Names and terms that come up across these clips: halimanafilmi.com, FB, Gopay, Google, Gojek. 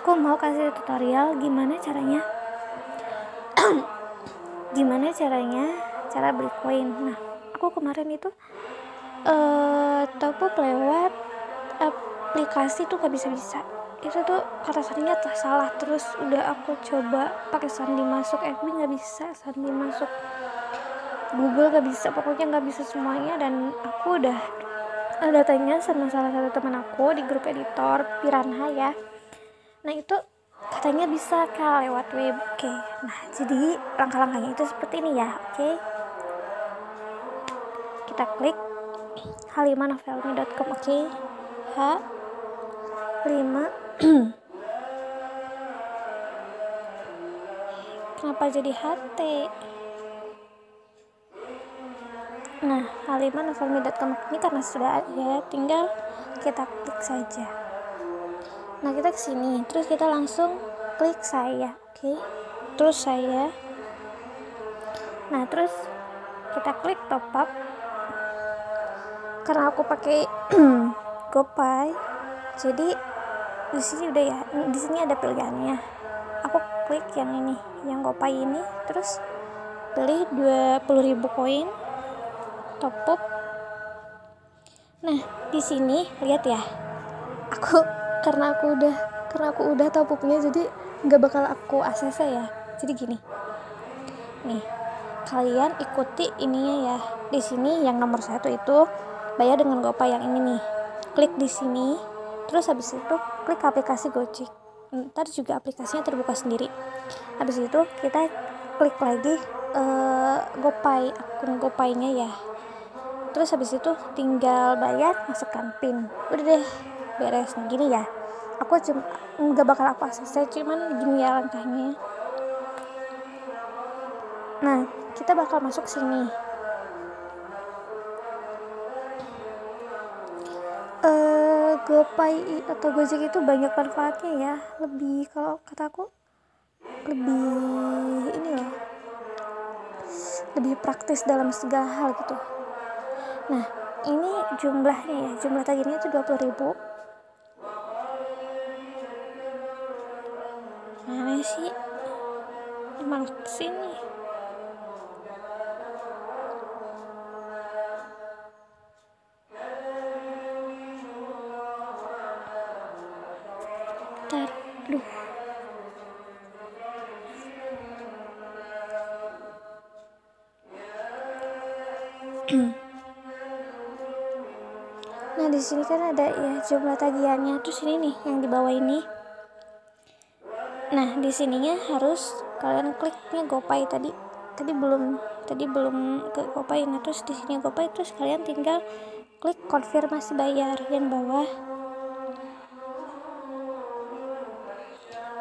Aku mau kasih tutorial gimana caranya cara beli koin. Nah, aku kemarin itu top up lewat aplikasi tuh gak bisa-bisa. Itu tuh kata sandinya salah, terus udah aku coba pakai sandi masuk FB gak bisa, sandi masuk Google gak bisa, pokoknya gak bisa semuanya. Dan aku udah datanya sama salah satu teman aku di grup editor Piranha ya. Nah itu katanya bisa Kak lewat web. Oke. Nah jadi langkah-langkahnya itu seperti ini ya. Oke. Kita klik halimanafilmi.com. Oke. Kenapa jadi HT? Nah, halimanafilmi.com ini karena sudah ada, tinggal kita klik saja. Nah, kita kesini, terus kita langsung klik saya, oke? Terus saya. Nah, terus kita klik top up. Karena aku pakai Gopay, jadi di sini udah ya, di sini ada pilihannya. Aku klik yang ini, yang Gopay ini, terus beli 20.000 koin. Top up. Nah, di sini lihat ya. Karena aku udah top up-nya, jadi nggak bakal aku ACC ya. Jadi gini. Nih, kalian ikuti ininya ya. Di sini yang nomor 1 itu bayar dengan Gopay yang ini nih. Klik di sini, terus habis itu klik aplikasi Gojek. Ntar juga aplikasinya terbuka sendiri. Habis itu kita klik lagi Gopay, akun Gopay-nya ya. Terus habis itu tinggal bayar, masukkan PIN, udah deh, beres. Gini ya, aku cuma nggak bakal apa selesai, cuman gini ya langkahnya. Nah, kita bakal masuk sini. Gopay atau Gojek itu banyak manfaatnya ya, lebih, kalau kata aku lebih ini loh, lebih praktis dalam segala hal gitu. Nah, ini jumlahnya ya, jumlah tagihnya itu 20.000. Mana sih? Emang sini. Bentar, aduh. Nah, di sini kan ada ya jumlah tagihannya. Terus ini nih yang di bawah ini. Nah, di sininya harus kalian kliknya Gopay tadi. Tadi belum ke Gopay. Nah, terus di sini Gopay, terus kalian tinggal klik konfirmasi bayar yang bawah.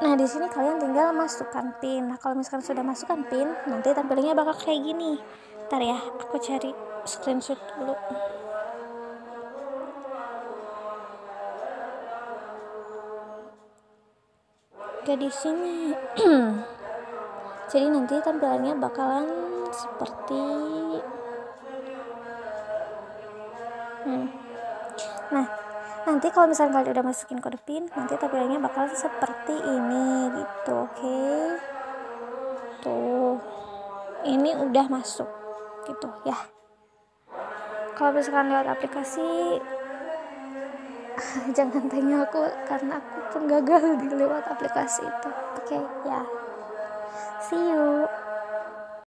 Nah, di sini kalian tinggal masukkan PIN. Nah, kalau misalkan sudah masukkan PIN, nanti tampilannya bakal kayak gini. Ntar ya, aku cari screenshot dulu. Di sini. Jadi nanti tampilannya bakalan seperti Nah, nanti kalau misalnya kalian udah masukin kode PIN, nanti tampilannya bakalan seperti ini gitu. Oke. Tuh. Ini udah masuk gitu ya. Kalau misalkan lewat aplikasi jangan tanya aku, karena aku penggagal di lewat aplikasi itu. Oke, ya. See you.